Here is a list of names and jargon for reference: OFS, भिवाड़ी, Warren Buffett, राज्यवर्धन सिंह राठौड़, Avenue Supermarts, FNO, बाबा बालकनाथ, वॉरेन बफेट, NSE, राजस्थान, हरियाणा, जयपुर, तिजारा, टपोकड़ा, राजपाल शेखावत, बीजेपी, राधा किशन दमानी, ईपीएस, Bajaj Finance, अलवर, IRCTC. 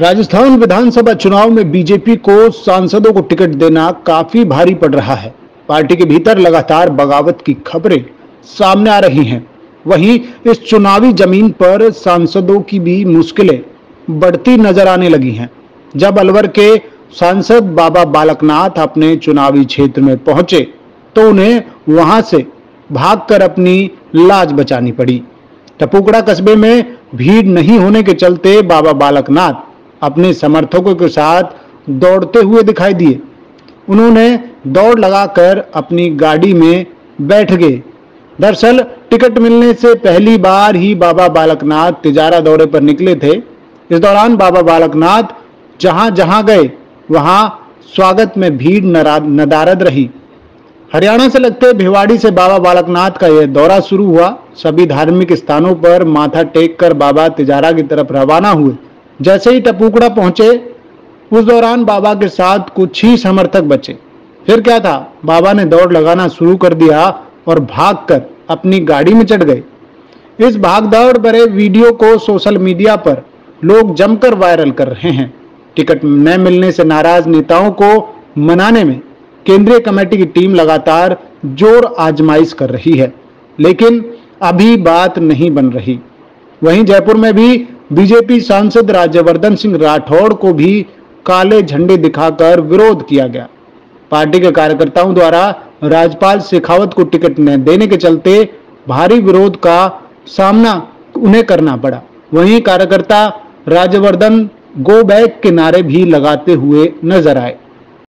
राजस्थान विधानसभा चुनाव में बीजेपी को सांसदों को टिकट देना काफी भारी पड़ रहा है। पार्टी के भीतर लगातार बगावत की खबरें सामने आ रही हैं। वहीं इस चुनावी जमीन पर सांसदों की भी मुश्किलें बढ़ती नजर आने लगी हैं। जब अलवर के सांसद बाबा बालकनाथ अपने चुनावी क्षेत्र में पहुंचे तो उन्हें वहां से भागकर अपनी लाज बचानी पड़ी। टपोकड़ा कस्बे में भीड़ नहीं होने के चलते बाबा बालकनाथ अपने समर्थकों के साथ दौड़ते हुए दिखाई दिए। उन्होंने दौड़ लगाकर अपनी गाड़ी में बैठ गए। दरअसल टिकट मिलने से पहली बार ही बाबा बालकनाथ तिजारा दौरे पर निकले थे। इस दौरान बाबा बालकनाथ जहां जहां गए वहां स्वागत में भीड़ नदारद रही। हरियाणा से लगते भिवाड़ी से बाबा बालकनाथ का यह दौरा शुरू हुआ। सभी धार्मिक स्थानों पर माथा टेक कर बाबा तिजारा की तरफ रवाना हुए। जैसे ही टपोकड़ा पहुंचे उस दौरान बाबा के साथ कुछ ही समर्थक बचे। फिर क्या था, बाबा ने दौड़ लगाना शुरू कर दिया और भागकर अपनी गाड़ी में चढ़ गए। इस भागदौड़ भरे वीडियो को सोशल मीडिया पर लोग जमकर वायरल कर रहे हैं। टिकट न मिलने से नाराज नेताओं को मनाने में केंद्रीय कमेटी की टीम लगातार जोर आजमाइश कर रही है, लेकिन अभी बात नहीं बन रही। वहीं जयपुर में भी बीजेपी सांसद राज्यवर्धन सिंह राठौड़ को भी काले झंडे दिखाकर विरोध किया गया। पार्टी के कार्यकर्ताओं द्वारा राजपाल शेखावत को टिकट न देने के चलते भारी विरोध का सामना उन्हें करना पड़ा। वहीं कार्यकर्ता राज्यवर्धन गो बैक के नारे भी लगाते हुए नजर आए।